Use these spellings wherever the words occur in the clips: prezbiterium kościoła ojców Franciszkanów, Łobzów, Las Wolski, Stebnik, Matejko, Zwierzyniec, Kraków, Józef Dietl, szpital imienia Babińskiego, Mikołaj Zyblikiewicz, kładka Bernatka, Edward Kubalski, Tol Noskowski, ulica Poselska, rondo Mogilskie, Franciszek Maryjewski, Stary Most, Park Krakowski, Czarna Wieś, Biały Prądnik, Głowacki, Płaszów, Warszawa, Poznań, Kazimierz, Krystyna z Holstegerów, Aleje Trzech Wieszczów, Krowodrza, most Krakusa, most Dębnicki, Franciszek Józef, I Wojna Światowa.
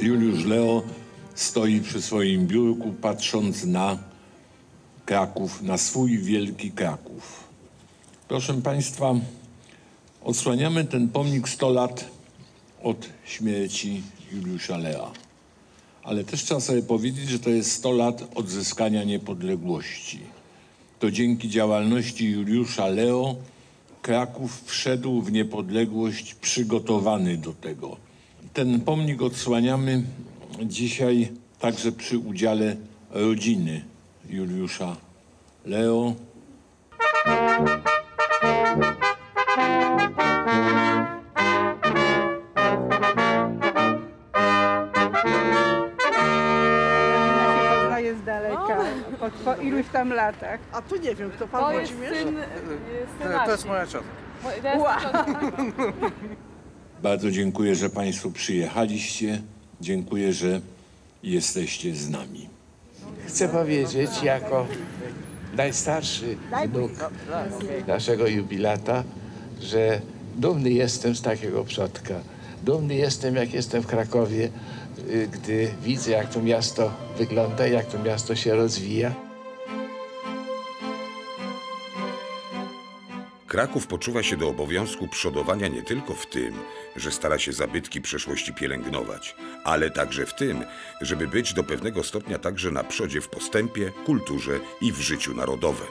Juliusz Leo stoi przy swoim biurku, patrząc na Kraków, na swój wielki Kraków. Proszę Państwa, odsłaniamy ten pomnik 100 lat od śmierci Juliusza Lea. Ale też trzeba sobie powiedzieć, że to jest 100 lat odzyskania niepodległości. To dzięki działalności Juliusza Leo Kraków wszedł w niepodległość przygotowany do tego. Ten pomnik odsłaniamy dzisiaj także przy udziale rodziny Juliusza Leo. Rodzina się jest daleka, po iluś tam latach. A tu nie wiem, kto pan Włodzimierz? To jest moja ciotka. Bardzo dziękuję, że Państwo przyjechaliście. Dziękuję, że jesteście z nami. Chcę powiedzieć, jako najstarszy wnuk naszego jubilata, że dumny jestem z takiego przodka. Dumny jestem, jak jestem w Krakowie, gdy widzę, jak to miasto wygląda, jak to miasto się rozwija. Kraków poczuwa się do obowiązku przodowania nie tylko w tym, że stara się zabytki przeszłości pielęgnować, ale także w tym, żeby być do pewnego stopnia także na przodzie w postępie, kulturze i w życiu narodowym.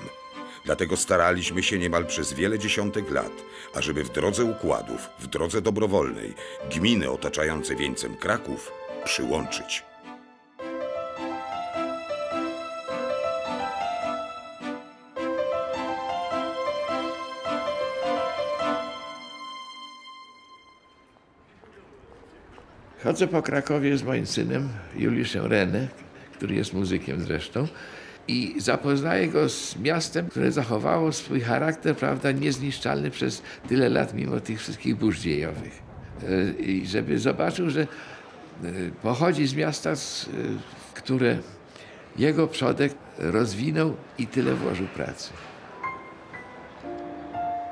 Dlatego staraliśmy się niemal przez wiele dziesiątek lat, ażeby w drodze układów, w drodze dobrowolnej, gminy otaczające wieńcem Kraków przyłączyć. Chodzę po Krakowie z moim synem, Juliuszem René, który jest muzykiem zresztą, i zapoznaję go z miastem, które zachowało swój charakter, prawda, niezniszczalny przez tyle lat, mimo tych wszystkich burz dziejowych. I żeby zobaczył, że pochodzi z miasta, które jego przodek rozwinął i tyle włożył pracy.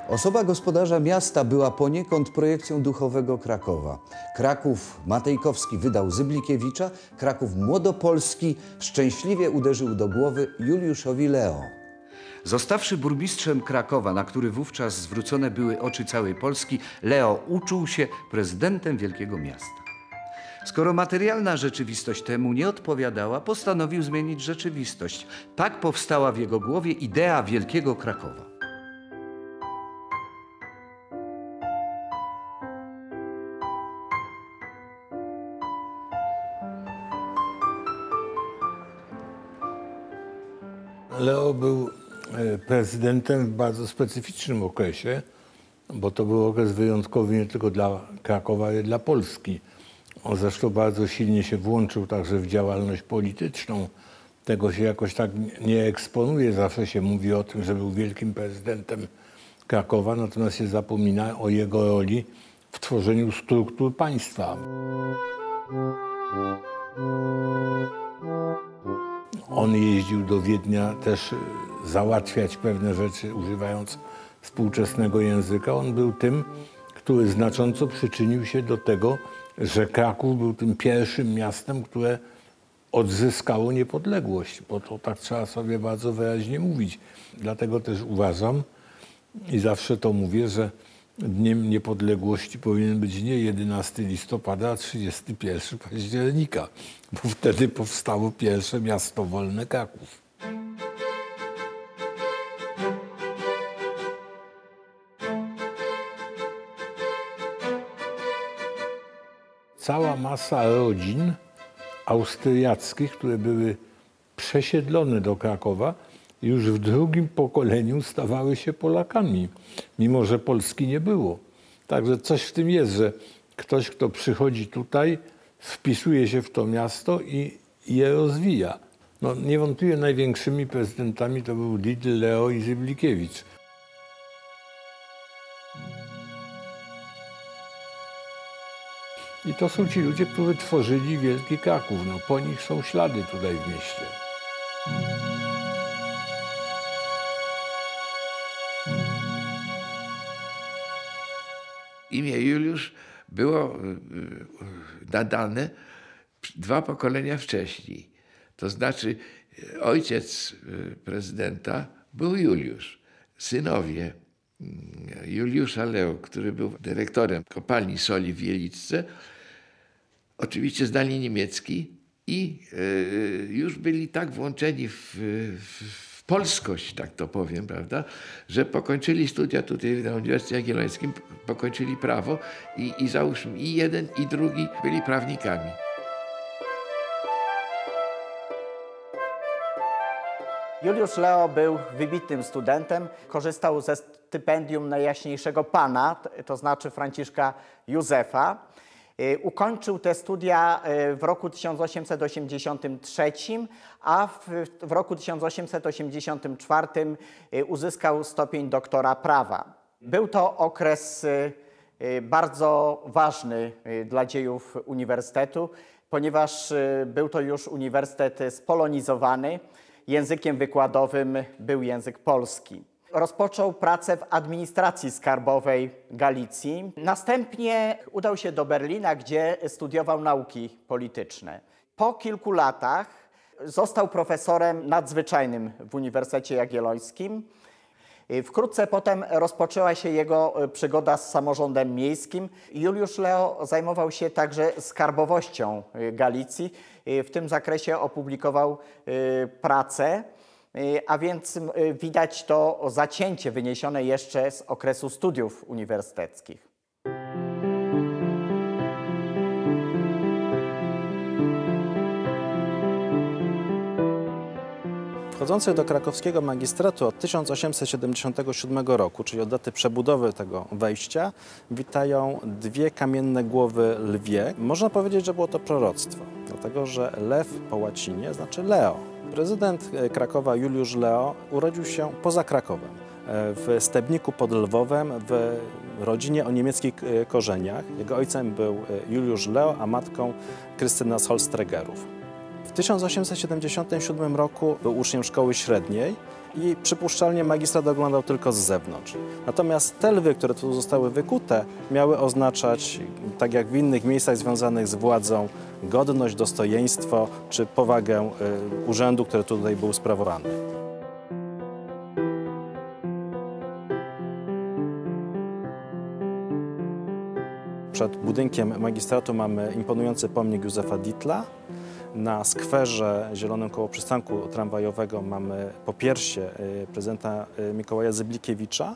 Osoba gospodarza miasta była poniekąd projekcją duchowego Krakowa. Kraków Matejkowski wydał Zyblikiewicza, Kraków Młodopolski szczęśliwie uderzył do głowy Juliuszowi Leo. Zostawszy burmistrzem Krakowa, na który wówczas zwrócone były oczy całej Polski, Leo uczuł się prezydentem wielkiego miasta. Skoro materialna rzeczywistość temu nie odpowiadała, postanowił zmienić rzeczywistość. Tak powstała w jego głowie idea wielkiego Krakowa. Leo był prezydentem w bardzo specyficznym okresie, bo to był okres wyjątkowy nie tylko dla Krakowa, ale dla Polski. On zresztą bardzo silnie się włączył także w działalność polityczną. Tego się jakoś tak nie eksponuje. Zawsze się mówi o tym, że był wielkim prezydentem Krakowa, natomiast się zapomina o jego roli w tworzeniu struktur państwa. On jeździł do Wiednia też załatwiać pewne rzeczy, używając współczesnego języka. On był tym, który znacząco przyczynił się do tego, że Kraków był tym pierwszym miastem, które odzyskało niepodległość. Bo to tak trzeba sobie bardzo wyraźnie mówić. Dlatego też uważam i zawsze to mówię, że Dniem Niepodległości powinien być nie 11 listopada, a 31 października, bo wtedy powstało pierwsze miasto wolne Kraków. Cała masa rodzin austriackich, które były przesiedlone do Krakowa, już w drugim pokoleniu stawały się Polakami, mimo że Polski nie było. Także coś w tym jest, że ktoś, kto przychodzi tutaj, wpisuje się w to miasto i je rozwija. No, niewątpliwie największymi prezydentami to był Dietl, Leo i Zyblikiewicz. I to są ci ludzie, którzy tworzyli wielki Kraków. No, po nich są ślady tutaj w mieście. Imię Juliusz było nadane dwa pokolenia wcześniej. To znaczy ojciec prezydenta był Juliusz. Synowie Juliusza Leo, który był dyrektorem kopalni soli w Wieliczce, oczywiście znali niemiecki i już byli tak włączeni w polskość, tak to powiem, prawda, że pokończyli studia tutaj na Uniwersytecie Jagiellońskim, pokończyli prawo i załóżmy i jeden i drugi byli prawnikami. Juliusz Leo był wybitnym studentem, korzystał ze stypendium Najjaśniejszego Pana, to znaczy Franciszka Józefa. Ukończył te studia w roku 1883, a w roku 1884 uzyskał stopień doktora prawa. Był to okres bardzo ważny dla dziejów uniwersytetu, ponieważ był to już uniwersytet spolonizowany. Językiem wykładowym był język polski. Rozpoczął pracę w administracji skarbowej Galicji. Następnie udał się do Berlina, gdzie studiował nauki polityczne. Po kilku latach został profesorem nadzwyczajnym w Uniwersytecie Jagiellońskim. Wkrótce potem rozpoczęła się jego przygoda z samorządem miejskim. Juliusz Leo zajmował się także skarbowością Galicji. W tym zakresie opublikował pracę, a więc widać to zacięcie wyniesione jeszcze z okresu studiów uniwersyteckich. Wchodzący do krakowskiego magistratu od 1877 roku, czyli od daty przebudowy tego wejścia, witają dwie kamienne głowy lwie. Można powiedzieć, że było to proroctwo, dlatego że lew po łacinie znaczy Leo. Prezydent Krakowa Juliusz Leo urodził się poza Krakowem, w Stebniku pod Lwowem, w rodzinie o niemieckich korzeniach. Jego ojcem był Juliusz Leo, a matką Krystyna z Holstegerów. W 1877 roku był uczniem szkoły średniej i przypuszczalnie magistrat oglądał tylko z zewnątrz. Natomiast te lwy, które tu zostały wykute, miały oznaczać, tak jak w innych miejscach związanych z władzą, godność, dostojeństwo czy powagę urzędu, który tutaj był sprawowany. Przed budynkiem magistratu mamy imponujący pomnik Józefa Dietla. Na skwerze zielonym koło przystanku tramwajowego mamy popiersie prezydenta Mikołaja Zyblikiewicza.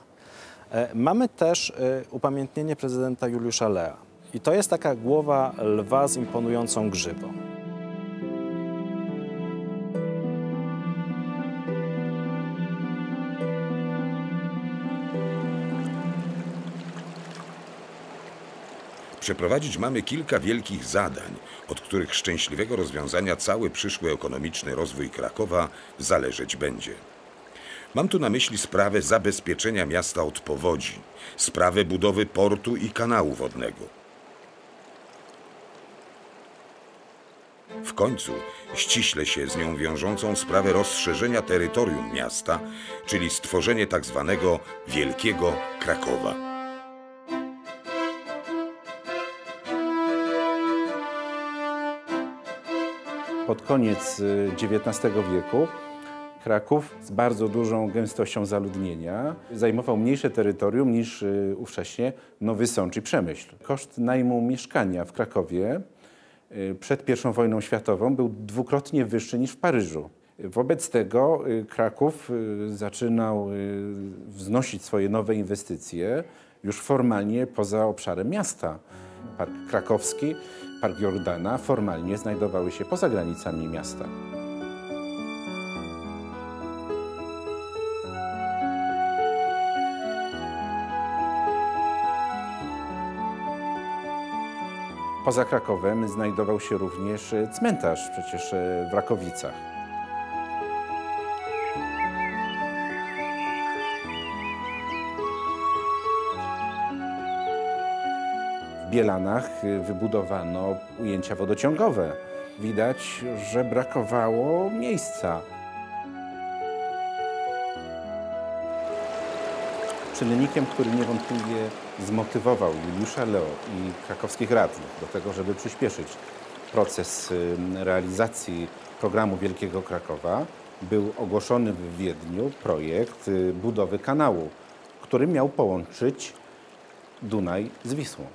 Mamy też upamiętnienie prezydenta Juliusza Lea. I to jest taka głowa lwa z imponującą grzywą. Przeprowadzić mamy kilka wielkich zadań, od których szczęśliwego rozwiązania cały przyszły ekonomiczny rozwój Krakowa zależeć będzie. Mam tu na myśli sprawę zabezpieczenia miasta od powodzi, sprawę budowy portu i kanału wodnego. W końcu ściśle się z nią wiążącą sprawę rozszerzenia terytorium miasta, czyli stworzenie tak zwanego Wielkiego Krakowa. Pod koniec XIX wieku Kraków z bardzo dużą gęstością zaludnienia zajmował mniejsze terytorium niż ówcześnie Nowy Sącz i Przemyśl. Koszt najmu mieszkania w Krakowie przed I wojną światową był dwukrotnie wyższy niż w Paryżu. Wobec tego Kraków zaczynał wznosić swoje nowe inwestycje już formalnie poza obszarem miasta. Park Krakowski, Park Jordana formalnie znajdowały się poza granicami miasta. Poza Krakowem znajdował się również cmentarz, przecież w Rakowicach. W Bielanach wybudowano ujęcia wodociągowe. Widać, że brakowało miejsca. Czynnikiem, który niewątpliwie zmotywował Juliusza Leo i krakowskich radnych do tego, żeby przyspieszyć proces realizacji programu Wielkiego Krakowa, był ogłoszony w Wiedniu projekt budowy kanału, który miał połączyć Dunaj z Wisłą.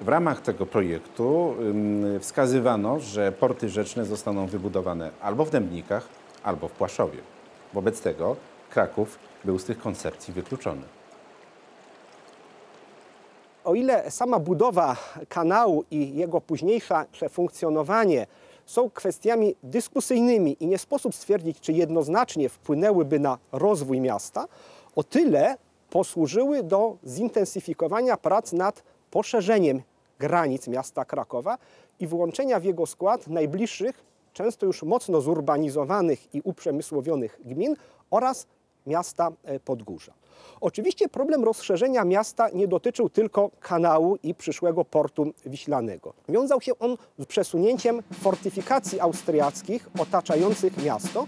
W ramach tego projektu wskazywano, że porty rzeczne zostaną wybudowane albo w Dębnikach, albo w Płaszowie. Wobec tego Kraków był z tych koncepcji wykluczony. O ile sama budowa kanału i jego późniejsze funkcjonowanie są kwestiami dyskusyjnymi i nie sposób stwierdzić, czy jednoznacznie wpłynęłyby na rozwój miasta, o tyle posłużyły do zintensyfikowania prac nad poszerzeniem granic miasta Krakowa i włączenia w jego skład najbliższych, często już mocno zurbanizowanych i uprzemysłowionych gmin oraz miasta Podgórza. Oczywiście problem rozszerzenia miasta nie dotyczył tylko kanału i przyszłego portu wiślanego. Wiązał się on z przesunięciem fortyfikacji austriackich otaczających miasto.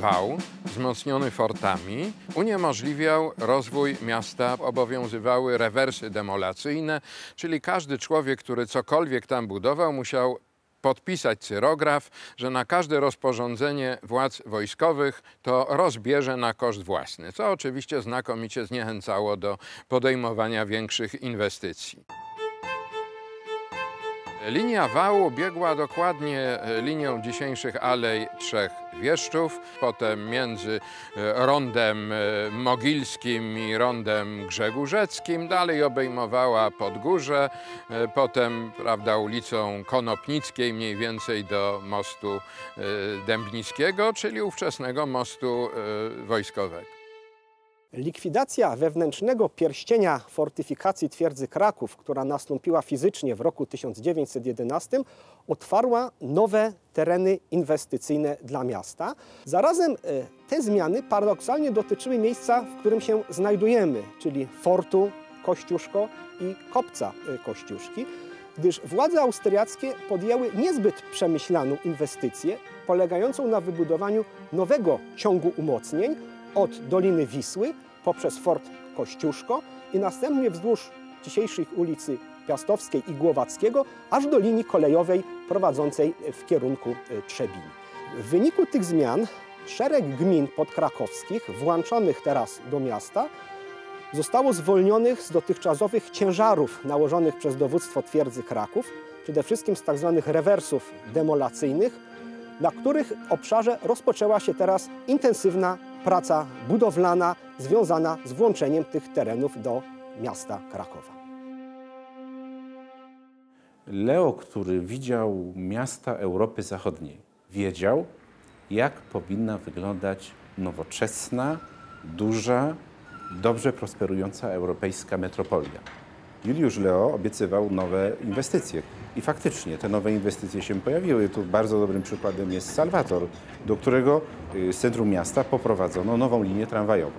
Wał, wzmocniony fortami, uniemożliwiał rozwój miasta, obowiązywały rewersy demolacyjne, czyli każdy człowiek, który cokolwiek tam budował, musiał podpisać cyrograf, że na każde rozporządzenie władz wojskowych to rozbierze na koszt własny, co oczywiście znakomicie zniechęcało do podejmowania większych inwestycji. Linia wału biegła dokładnie linią dzisiejszych Alej Trzech Wieszczów, potem między rondem Mogilskim i rondem Grzegórzeckim, dalej obejmowała Podgórze, potem, prawda, ulicą Konopnickiej mniej więcej do mostu Dębnickiego, czyli ówczesnego mostu wojskowego. Likwidacja wewnętrznego pierścienia fortyfikacji twierdzy Kraków, która nastąpiła fizycznie w roku 1911, otwarła nowe tereny inwestycyjne dla miasta. Zarazem te zmiany paradoksalnie dotyczyły miejsca, w którym się znajdujemy, czyli fortu Kościuszko i kopca Kościuszki, gdyż władze austriackie podjęły niezbyt przemyślaną inwestycję polegającą na wybudowaniu nowego ciągu umocnień od Doliny Wisły poprzez fort Kościuszko i następnie wzdłuż dzisiejszych ulicy Piastowskiej i Głowackiego, aż do linii kolejowej prowadzącej w kierunku Trzebiń. W wyniku tych zmian szereg gmin podkrakowskich, włączonych teraz do miasta, zostało zwolnionych z dotychczasowych ciężarów nałożonych przez dowództwo twierdzy Kraków, przede wszystkim z tzw. rewersów demolacyjnych, na których obszarze rozpoczęła się teraz intensywna praca budowlana związana z włączeniem tych terenów do miasta Krakowa. Leo, który widział miasta Europy Zachodniej, wiedział, jak powinna wyglądać nowoczesna, duża, dobrze prosperująca europejska metropolia. Juliusz Leo obiecywał nowe inwestycje. I faktycznie te nowe inwestycje się pojawiły. Tu bardzo dobrym przykładem jest Salwator, do którego z centrum miasta poprowadzono nową linię tramwajową.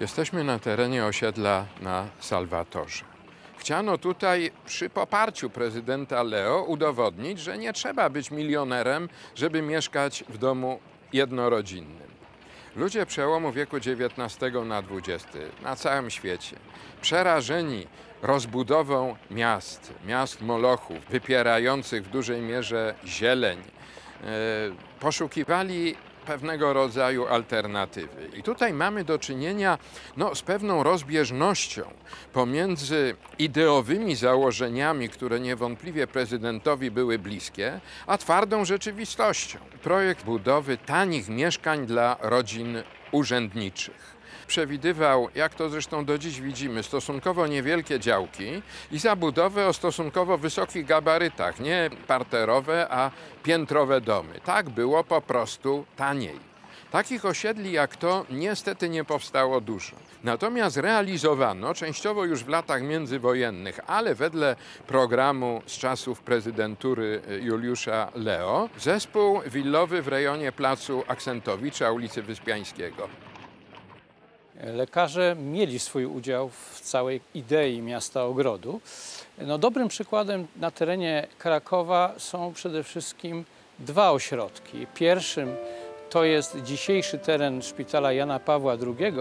Jesteśmy na terenie osiedla na Salwatorze. Chciano tutaj przy poparciu prezydenta Leo udowodnić, że nie trzeba być milionerem, żeby mieszkać w domu jednorodzinnym. Ludzie przełomu wieku XIX na XX na całym świecie, przerażeni rozbudową miast molochów, wypierających w dużej mierze zieleń, poszukiwali pewnego rodzaju alternatywy. I tutaj mamy do czynienia z pewną rozbieżnością pomiędzy ideowymi założeniami, które niewątpliwie prezydentowi były bliskie, a twardą rzeczywistością. Projekt budowy tanich mieszkań dla rodzin urzędniczych przewidywał, jak to zresztą do dziś widzimy, stosunkowo niewielkie działki i zabudowę o stosunkowo wysokich gabarytach, nie parterowe, a piętrowe domy. Tak było po prostu taniej. Takich osiedli jak to niestety nie powstało dużo. Natomiast realizowano częściowo już w latach międzywojennych, ale wedle programu z czasów prezydentury Juliusza Leo, zespół willowy w rejonie placu Aksentowicza, ulicy Wyspiańskiego. Lekarze mieli swój udział w całej idei miasta ogrodu. No, dobrym przykładem na terenie Krakowa są przede wszystkim dwa ośrodki. Pierwszym to jest dzisiejszy teren szpitala Jana Pawła II,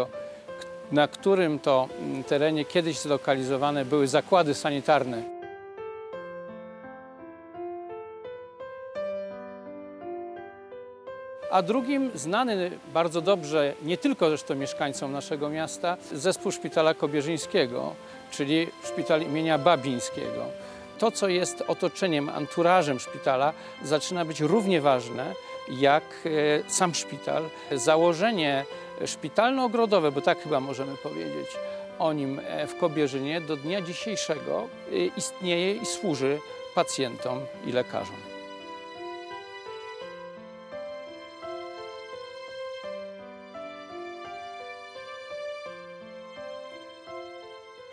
na którym to terenie kiedyś zlokalizowane były zakłady sanitarne. A drugim, znany bardzo dobrze nie tylko zresztą mieszkańcom naszego miasta, zespół szpitala kobierzyńskiego, czyli szpital imienia Babińskiego. To, co jest otoczeniem, anturażem szpitala, zaczyna być równie ważne jak sam szpital. Założenie szpitalno-ogrodowe, bo tak chyba możemy powiedzieć o nim w Kobierzynie, do dnia dzisiejszego istnieje i służy pacjentom i lekarzom.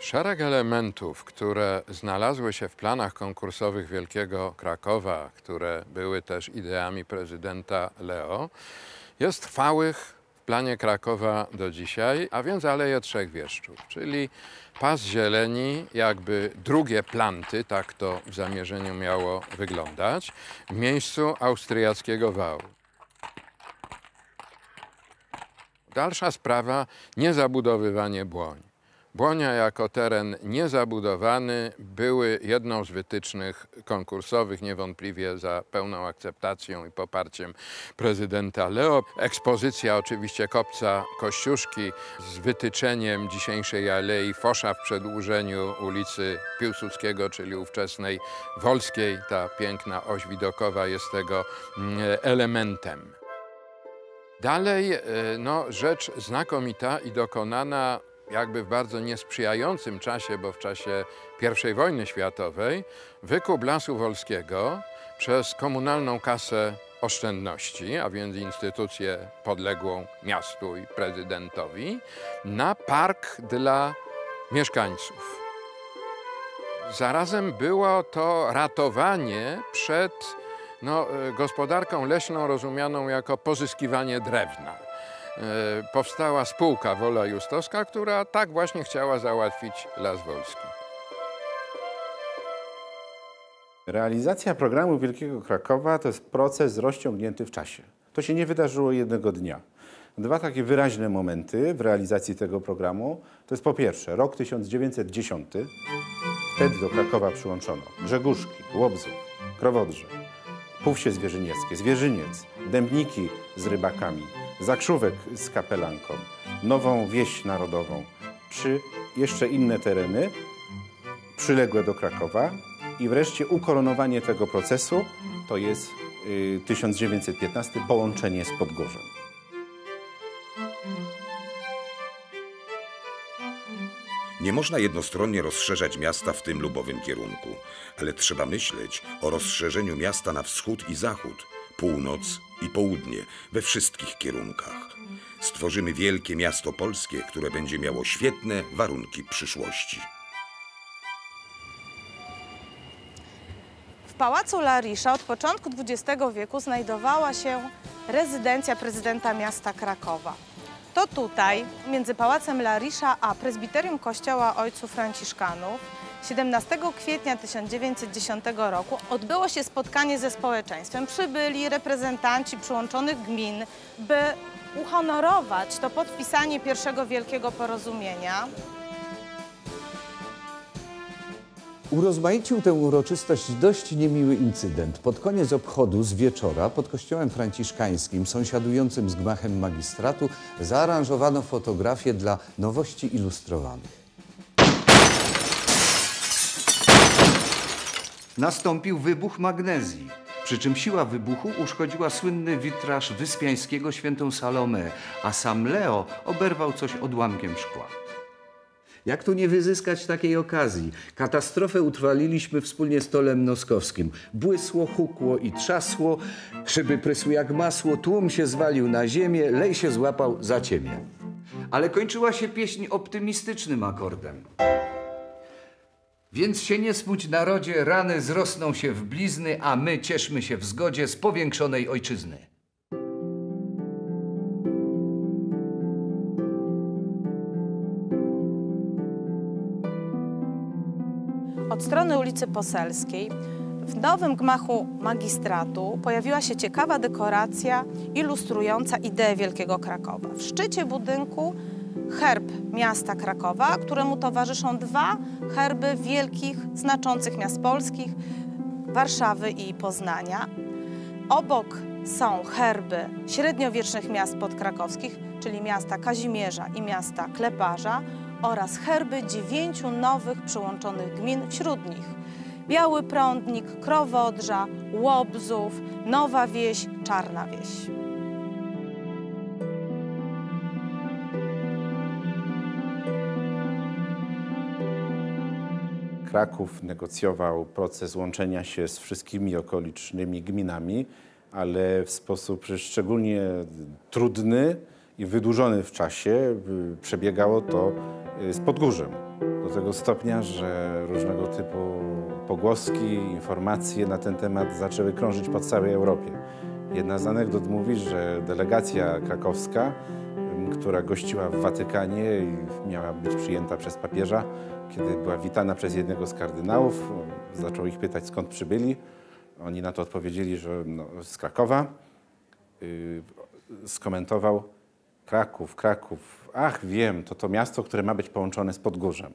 Szereg elementów, które znalazły się w planach konkursowych Wielkiego Krakowa, które były też ideami prezydenta Leo, jest trwałych w planie Krakowa do dzisiaj, a więc Aleje Trzech Wieszczów, czyli pas zieleni, jakby drugie planty, tak to w zamierzeniu miało wyglądać, w miejscu austriackiego wału. Dalsza sprawa, niezabudowywanie Błoni. Błonia jako teren niezabudowany były jedną z wytycznych konkursowych, niewątpliwie za pełną akceptacją i poparciem prezydenta Leo. Ekspozycja oczywiście kopca Kościuszki z wytyczeniem dzisiejszej alei Fosza w przedłużeniu ulicy Piłsudskiego, czyli ówczesnej Wolskiej. Ta piękna oś widokowa jest tego elementem. Dalej, no, rzecz znakomita i dokonana jakby w bardzo niesprzyjającym czasie, bo w czasie I wojny światowej, wykup Lasu Wolskiego przez komunalną kasę oszczędności, a więc instytucję podległą miastu i prezydentowi, na park dla mieszkańców. Zarazem było to ratowanie przed gospodarką leśną rozumianą jako pozyskiwanie drewna. Powstała spółka Wola Justowska, która tak właśnie chciała załatwić Las Wolski. Realizacja programu Wielkiego Krakowa to jest proces rozciągnięty w czasie. To się nie wydarzyło jednego dnia. Dwa takie wyraźne momenty w realizacji tego programu to jest, po pierwsze, rok 1910. Wtedy do Krakowa przyłączono Grzegórzki, Łobzów, Krowodrze, Pówsie Zwierzynieckie, Zwierzyniec, Dębniki z rybakami, Zakrzówek z kapelanką, Nową Wieś Narodową, czy jeszcze inne tereny przyległe do Krakowa. I wreszcie ukoronowanie tego procesu to jest 1915, połączenie z Podgórzem. Nie można jednostronnie rozszerzać miasta w tym lubowym kierunku, ale trzeba myśleć o rozszerzeniu miasta na wschód i zachód, północ i południe, we wszystkich kierunkach. Stworzymy wielkie miasto polskie, które będzie miało świetne warunki przyszłości. W Pałacu Larisza od początku XX wieku znajdowała się rezydencja prezydenta miasta Krakowa. To tutaj, między Pałacem Larisza a prezbiterium kościoła Ojców Franciszkanów, 17 kwietnia 1910 roku odbyło się spotkanie ze społeczeństwem. Przybyli reprezentanci przyłączonych gmin, by uhonorować to podpisanie pierwszego wielkiego porozumienia. Urozmaicił tę uroczystość dość niemiły incydent. Pod koniec obchodu z wieczora pod kościołem franciszkańskim, sąsiadującym z gmachem magistratu, zaaranżowano fotografie dla Nowości Ilustrowanych. Nastąpił wybuch magnezji, przy czym siła wybuchu uszkodziła słynny witraż Wyspiańskiego Świętą Salomę, a sam Leo oberwał coś odłamkiem szkła. Jak tu nie wyzyskać takiej okazji? Katastrofę utrwaliliśmy wspólnie z Tolem Noskowskim. Błysło, hukło i trzasło, szyby prysły jak masło, tłum się zwalił na ziemię, lej się złapał za ciemię. Ale kończyła się pieśń optymistycznym akordem. Więc się nie smuć, narodzie, rany zrosną się w blizny, a my cieszmy się w zgodzie z powiększonej ojczyzny. Od strony ulicy Poselskiej w nowym gmachu magistratu pojawiła się ciekawa dekoracja ilustrująca ideę Wielkiego Krakowa. W szczycie budynku herb miasta Krakowa, któremu towarzyszą dwa herby wielkich, znaczących miast polskich, Warszawy i Poznania. Obok są herby średniowiecznych miast podkrakowskich, czyli miasta Kazimierza i miasta Kleparza, oraz herby 9 nowych przyłączonych gmin, wśród nich Biały Prądnik, Krowodrza, Łobzów, Nowa Wieś, Czarna Wieś. Kraków negocjował proces łączenia się z wszystkimi okolicznymi gminami, ale w sposób szczególnie trudny i wydłużony w czasie przebiegało to z Podgórzem. Do tego stopnia, że różnego typu pogłoski, informacje na ten temat zaczęły krążyć po całej Europie. Jedna z anegdot mówi, że delegacja krakowska, która gościła w Watykanie i miała być przyjęta przez papieża, kiedy była witana przez jednego z kardynałów, zaczął ich pytać, skąd przybyli. Oni na to odpowiedzieli, że no, z Krakowa. Skomentował: Kraków, Kraków, ach wiem, to miasto, które ma być połączone z Podgórzem.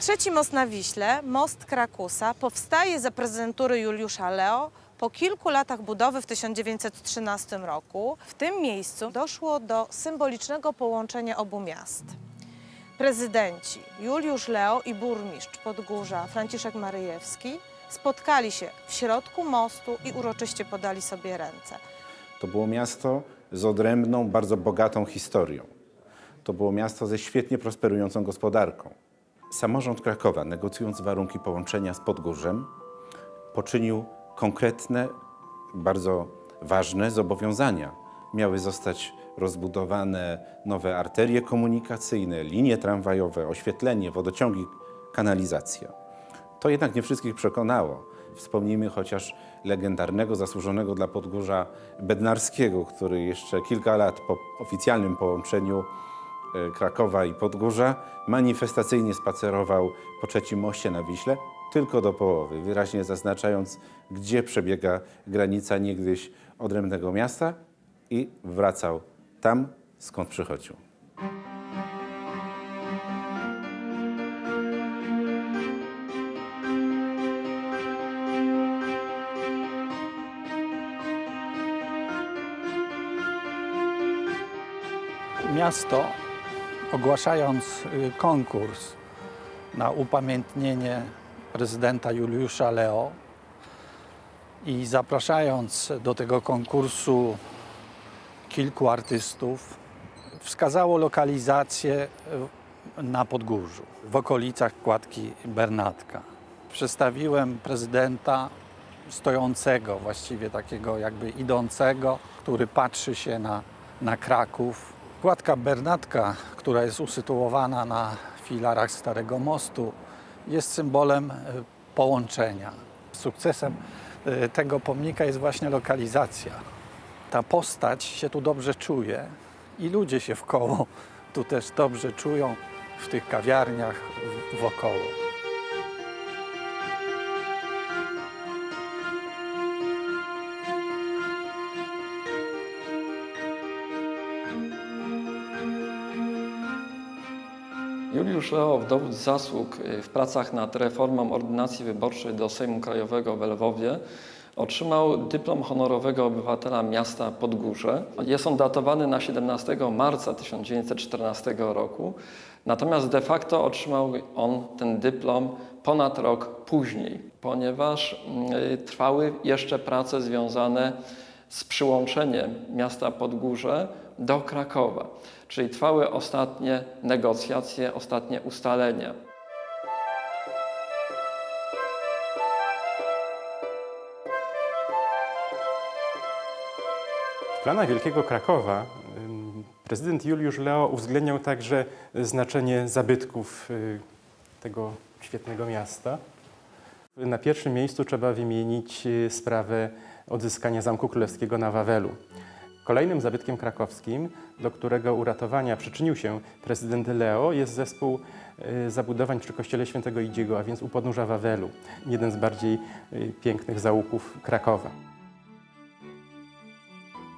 Trzeci most na Wiśle, most Krakusa, powstaje za prezydentury Juliusza Leo po kilku latach budowy w 1913 roku. W tym miejscu doszło do symbolicznego połączenia obu miast. Prezydenci Juliusz Leo i burmistrz Podgórza Franciszek Maryjewski spotkali się w środku mostu i uroczyście podali sobie ręce. To było miasto z odrębną, bardzo bogatą historią. To było miasto ze świetnie prosperującą gospodarką. Samorząd Krakowa, negocjując warunki połączenia z Podgórzem, poczynił konkretne, bardzo ważne zobowiązania. Miały zostać rozbudowane nowe arterie komunikacyjne, linie tramwajowe, oświetlenie, wodociągi, kanalizacja. To jednak nie wszystkich przekonało. Wspomnijmy chociaż legendarnego, zasłużonego dla Podgórza Bednarskiego, który jeszcze kilka lat po oficjalnym połączeniu Krakowa i Podgórza manifestacyjnie spacerował po trzecim moście na Wiśle, tylko do połowy, wyraźnie zaznaczając, gdzie przebiega granica niegdyś odrębnego miasta, i wracał tam, skąd przychodził. Miasto, ogłaszając konkurs na upamiętnienie prezydenta Juliusza Leo i zapraszając do tego konkursu kilku artystów, wskazało lokalizację na Podgórzu, w okolicach kładki Bernatka. Przedstawiłem prezydenta stojącego, właściwie takiego jakby idącego, który patrzy się na Kraków. Kładka Bernatka, która jest usytuowana na filarach Starego Mostu, jest symbolem połączenia. Sukcesem tego pomnika jest właśnie lokalizacja. Ta postać się tu dobrze czuje i ludzie się wkoło tu też dobrze czują, w tych kawiarniach wokoło. Juliusz Leo, w dowód zasług w pracach nad reformą ordynacji wyborczej do Sejmu Krajowego w Lwowie, otrzymał dyplom honorowego obywatela miasta Podgórze. Jest on datowany na 17 marca 1914 roku Natomiast de facto otrzymał on ten dyplom ponad rok później, ponieważ trwały jeszcze prace związane z przyłączeniem miasta Podgórze do Krakowa, czyli trwały ostatnie negocjacje, ostatnie ustalenia. W planach Wielkiego Krakowa prezydent Juliusz Leo uwzględniał także znaczenie zabytków tego świetnego miasta. Na pierwszym miejscu trzeba wymienić sprawę odzyskania Zamku Królewskiego na Wawelu. Kolejnym zabytkiem krakowskim, do którego uratowania przyczynił się prezydent Leo, jest zespół zabudowań przy kościele św. Idziego, a więc u podnóża Wawelu, jeden z bardziej pięknych załupów Krakowa.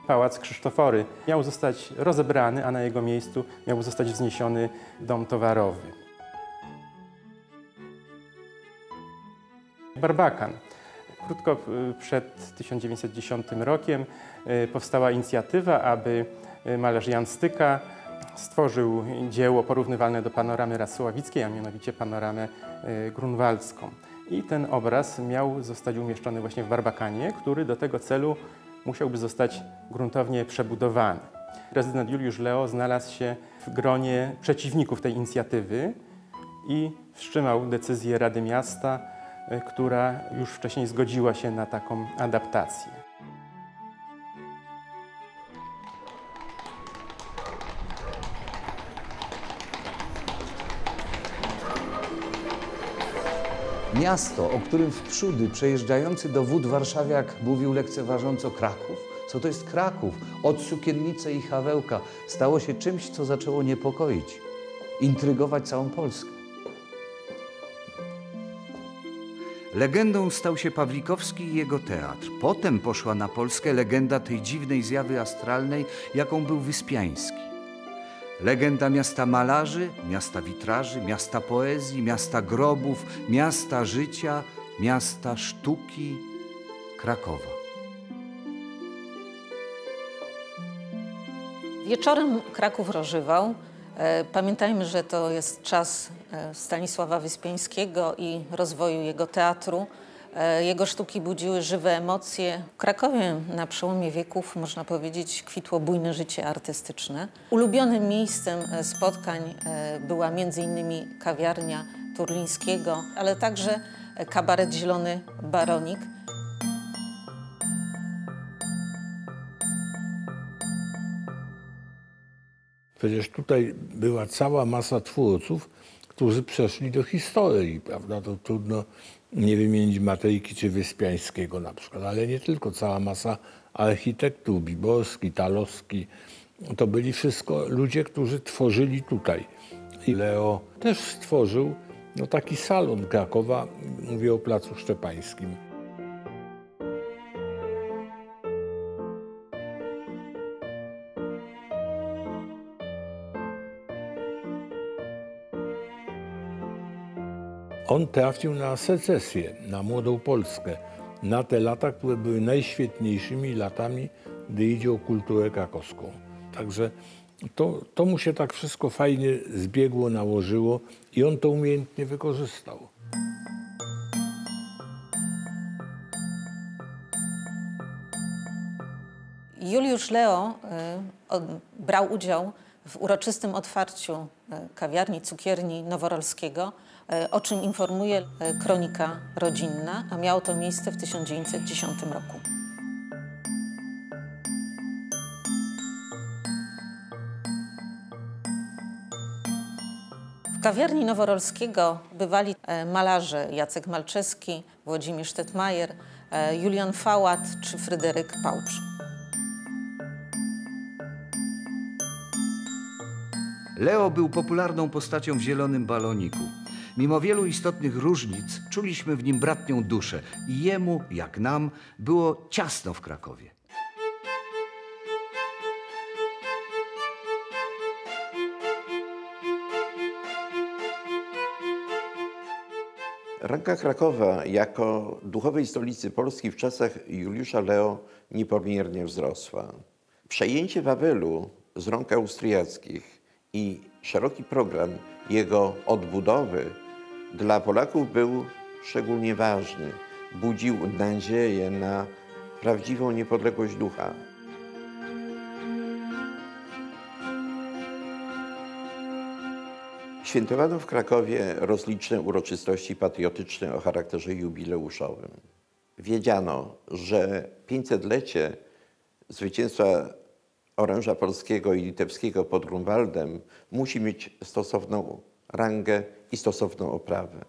Pałac Krzysztofory miał zostać rozebrany, a na jego miejscu miał zostać wzniesiony dom towarowy. Barbakan. Krótko przed 1910 rokiem powstała inicjatywa, aby malarz Jan Styka stworzył dzieło porównywalne do panoramy rasławickiej, a mianowicie panoramę grunwaldzką. I ten obraz miał zostać umieszczony właśnie w Barbakanie, który do tego celu musiałby zostać gruntownie przebudowany. Prezydent Juliusz Leo znalazł się w gronie przeciwników tej inicjatywy i wstrzymał decyzję Rady Miasta, która już wcześniej zgodziła się na taką adaptację. Miasto, o którym wprzódy przejeżdżający do wód warszawiak mówił lekceważąco Kraków. Co to jest Kraków? Od sukiennicy i Hawełka stało się czymś, co zaczęło niepokoić, intrygować całą Polskę. Legendą stał się Pawlikowski i jego teatr. Potem poszła na Polskę legenda tej dziwnej zjawy astralnej, jaką był Wyspiański. Legenda miasta malarzy, miasta witraży, miasta poezji, miasta grobów, miasta życia, miasta sztuki, Krakowa. Wieczorem Kraków rozżywał. Pamiętajmy, że to jest czas Stanisława Wyspiańskiego i rozwoju jego teatru. Jego sztuki budziły żywe emocje. W Krakowie na przełomie wieków, można powiedzieć, kwitło bujne życie artystyczne. Ulubionym miejscem spotkań była m.in. kawiarnia Turlińskiego, ale także kabaret Zielony Baronik. Przecież tutaj była cała masa twórców, którzy przeszli do historii, prawda? To trudno nie wymienić Matejki czy Wyspiańskiego na przykład, ale nie tylko, cała masa architektów, Biborski, Talowski, to byli wszystko ludzie, którzy tworzyli tutaj. I Leo też stworzył no, taki salon Krakowa, mówię o placu Szczepańskim. On trafił na secesję, na Młodą Polskę, na te lata, które były najświetniejszymi latami, gdy idzie o kulturę krakowską. Także to mu się tak wszystko fajnie zbiegło, nałożyło i on to umiejętnie wykorzystał. Juliusz Leo brał udział w uroczystym otwarciu kawiarni, cukierni Noworolskiego, o czym informuje kronika rodzinna, a miało to miejsce w 1910 roku. W kawiarni Noworolskiego bywali malarze Jacek Malczewski, Włodzimierz Tetmajer, Julian Fałat czy Fryderyk Pałcz. Leo był popularną postacią w Zielonym Baloniku. Mimo wielu istotnych różnic czuliśmy w nim bratnią duszę i jemu, jak nam, było ciasno w Krakowie. Ranga Krakowa jako duchowej stolicy Polski w czasach Juliusza Leo niepomiernie wzrosła. Przejęcie Wawelu z rąk austriackich i i szeroki program jego odbudowy dla Polaków był szczególnie ważny. Budził nadzieję na prawdziwą niepodległość ducha. Świętowano w Krakowie rozliczne uroczystości patriotyczne o charakterze jubileuszowym. Wiedziano, że 500-lecie zwycięstwa oręża polskiego i litewskiego pod Grunwaldem musi mieć stosowną rangę i stosowną oprawę.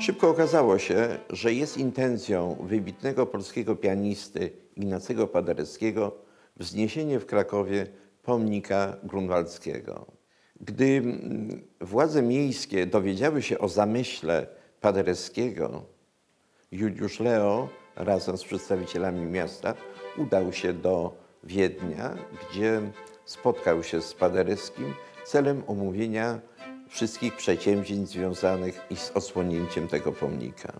Szybko okazało się, że jest intencją wybitnego polskiego pianisty Ignacego Paderewskiego wzniesienie w Krakowie pomnika grunwaldzkiego. Gdy władze miejskie dowiedziały się o zamyśle Paderewskiego, Juliusz Leo razem z przedstawicielami miasta udał się do Wiednia, gdzie spotkał się z Paderewskim celem omówienia wszystkich przedsięwzięć związanych z odsłonięciem tego pomnika.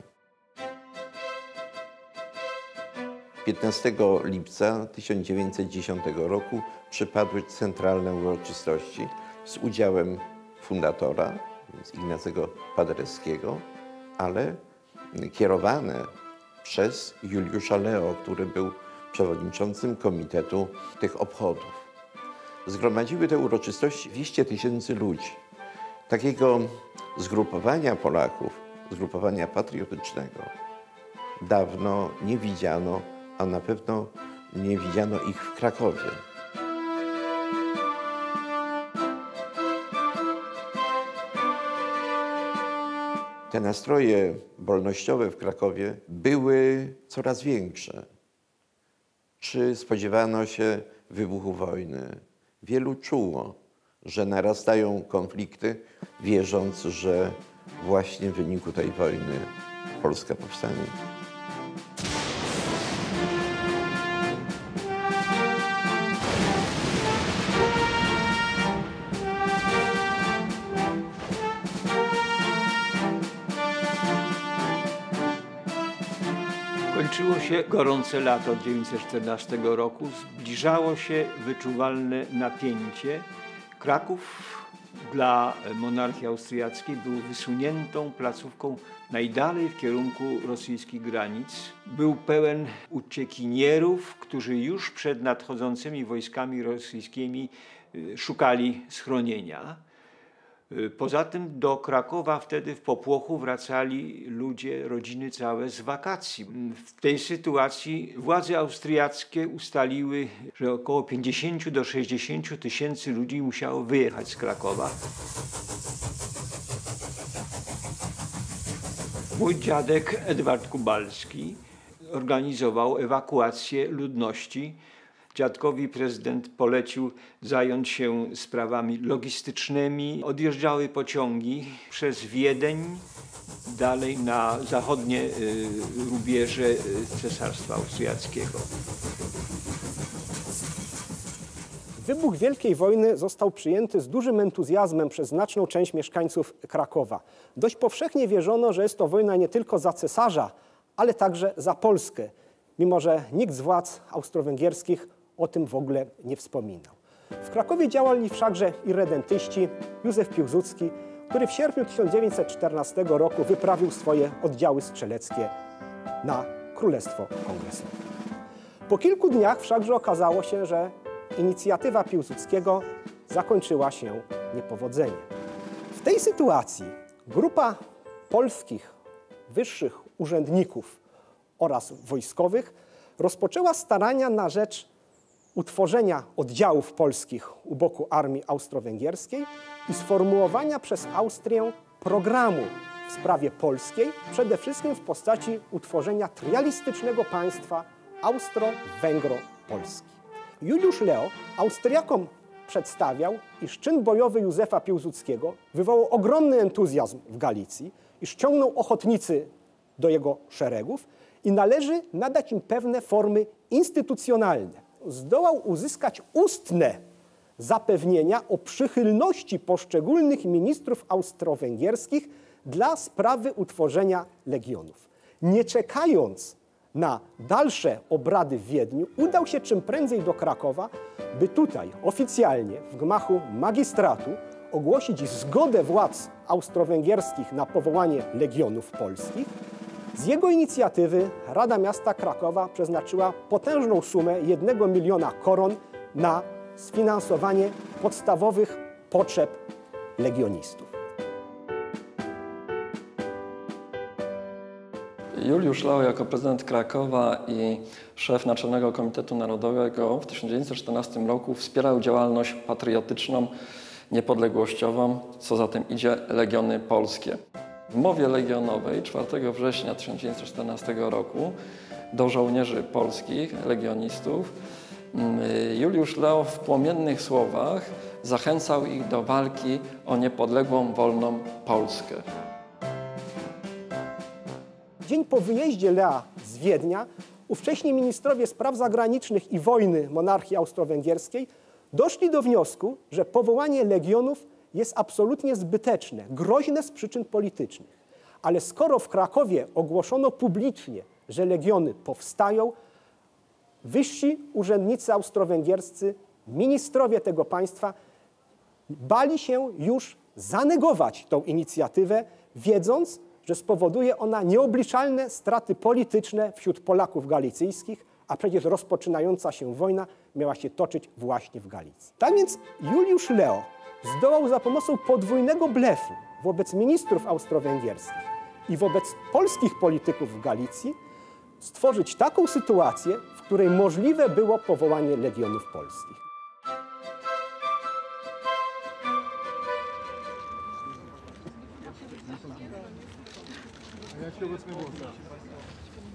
15 lipca 1910 roku przypadły centralne uroczystości z udziałem fundatora, Ignacego Paderewskiego, ale kierowane przez Juliusza Leo, który był przewodniczącym komitetu tych obchodów. Zgromadziły te uroczystości 200 000 ludzi. Takiego zgrupowania Polaków, zgrupowania patriotycznego dawno nie widziano, a na pewno nie widziano ich w Krakowie. Te nastroje wolnościowe w Krakowie były coraz większe. Czy spodziewano się wybuchu wojny? Wielu czuło, że narastają konflikty, wierząc, że właśnie w wyniku tej wojny Polska powstanie. Kończyło się gorące lato 1914 roku, zbliżało się wyczuwalne napięcie. Kraków dla monarchii austriackiej był wysuniętą placówką najdalej w kierunku rosyjskich granic. Był pełen uciekinierów, którzy już przed nadchodzącymi wojskami rosyjskimi szukali schronienia. Poza tym do Krakowa wtedy w popłochu wracali ludzie, rodziny całe z wakacji. W tej sytuacji władze austriackie ustaliły, że około 50 do 60 000 ludzi musiało wyjechać z Krakowa. Mój dziadek Edward Kubalski organizował ewakuację ludności. Dziadkowi prezydent polecił zająć się sprawami logistycznymi. Odjeżdżały pociągi przez Wiedeń, dalej na zachodnie rubieże Cesarstwa Austriackiego. Wybuch Wielkiej Wojny został przyjęty z dużym entuzjazmem przez znaczną część mieszkańców Krakowa. Dość powszechnie wierzono, że jest to wojna nie tylko za cesarza, ale także za Polskę, mimo że nikt z władz austro-węgierskich o tym w ogóle nie wspominał. W Krakowie działali wszakże irredentyści, Józef Piłsudski, który w sierpniu 1914 roku wyprawił swoje oddziały strzeleckie na Królestwo Kongresowe. Po kilku dniach wszakże okazało się, że inicjatywa Piłsudskiego zakończyła się niepowodzeniem. W tej sytuacji grupa polskich wyższych urzędników oraz wojskowych rozpoczęła starania na rzecz utworzenia oddziałów polskich u boku armii austro-węgierskiej i sformułowania przez Austrię programu w sprawie polskiej, przede wszystkim w postaci utworzenia trialistycznego państwa austro-węgro-polski. Juliusz Leo Austriakom przedstawiał, iż czyn bojowy Józefa Piłsudskiego wywołał ogromny entuzjazm w Galicji, iż ciągnął ochotnicy do jego szeregów i należy nadać im pewne formy instytucjonalne. Zdołał uzyskać ustne zapewnienia o przychylności poszczególnych ministrów austro-węgierskich dla sprawy utworzenia legionów. Nie czekając na dalsze obrady w Wiedniu, udał się czym prędzej do Krakowa, by tutaj oficjalnie w gmachu magistratu ogłosić zgodę władz austro-węgierskich na powołanie legionów polskich. Z jego inicjatywy Rada Miasta Krakowa przeznaczyła potężną sumę 1 miliona koron na sfinansowanie podstawowych potrzeb legionistów. Juliusz Leo jako prezydent Krakowa i szef Naczelnego Komitetu Narodowego w 1914 roku wspierał działalność patriotyczną, niepodległościową, co za tym idzie Legiony Polskie. W mowie legionowej 4 września 1914 roku do żołnierzy polskich, legionistów, Juliusz Leo w płomiennych słowach zachęcał ich do walki o niepodległą, wolną Polskę. Dzień po wyjeździe Lea z Wiednia ówcześni ministrowie spraw zagranicznych i wojny monarchii austro-węgierskiej doszli do wniosku, że powołanie legionów jest absolutnie zbyteczne, groźne z przyczyn politycznych. Ale skoro w Krakowie ogłoszono publicznie, że legiony powstają, wyżsi urzędnicy austro-węgierscy, ministrowie tego państwa bali się już zanegować tą inicjatywę, wiedząc, że spowoduje ona nieobliczalne straty polityczne wśród Polaków galicyjskich, a przecież rozpoczynająca się wojna miała się toczyć właśnie w Galicji. Tak więc Juliusz Leo zdołał za pomocą podwójnego blefu wobec ministrów austro-węgierskich i wobec polskich polityków w Galicji stworzyć taką sytuację, w której możliwe było powołanie legionów polskich.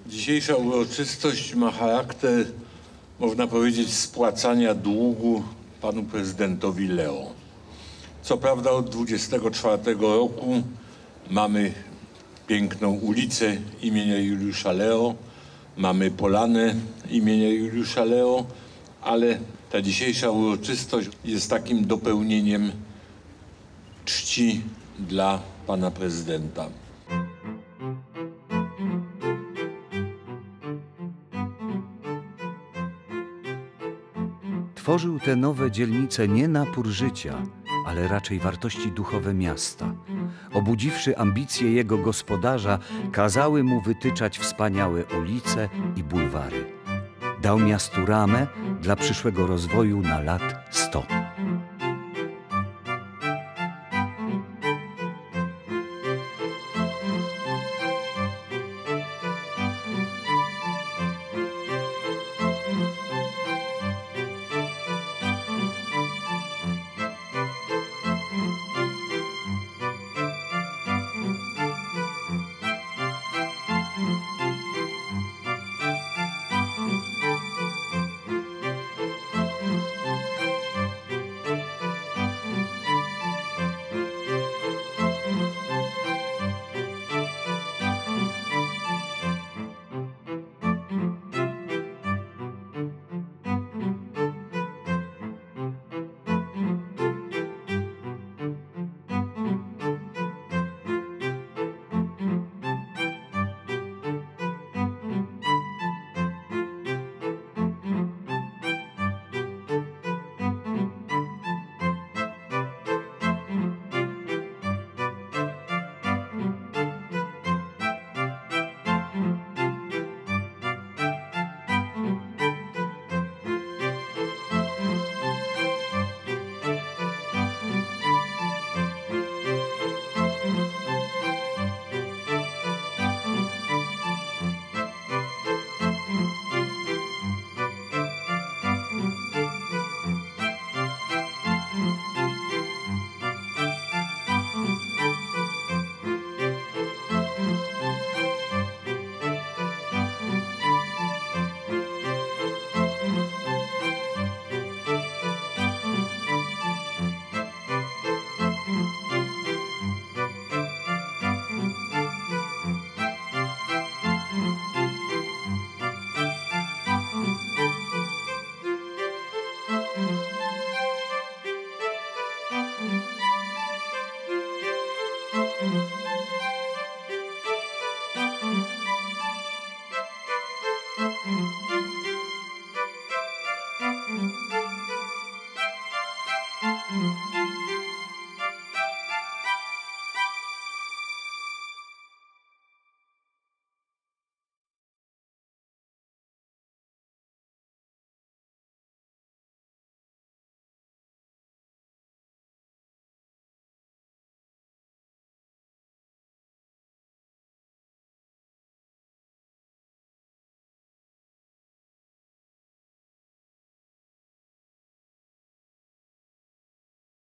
Dzisiejsza uroczystość ma charakter, można powiedzieć, spłacania długu panu prezydentowi Leo. Co prawda od 24 roku mamy piękną ulicę imienia Juliusza Leo, mamy polanę imienia Juliusza Leo, ale ta dzisiejsza uroczystość jest takim dopełnieniem czci dla pana prezydenta. Tworzył te nowe dzielnice nie na pór życia, ale raczej wartości duchowe miasta. Obudziwszy ambicje jego gospodarza, kazały mu wytyczać wspaniałe ulice i bulwary. Dał miastu ramę dla przyszłego rozwoju na lat 100.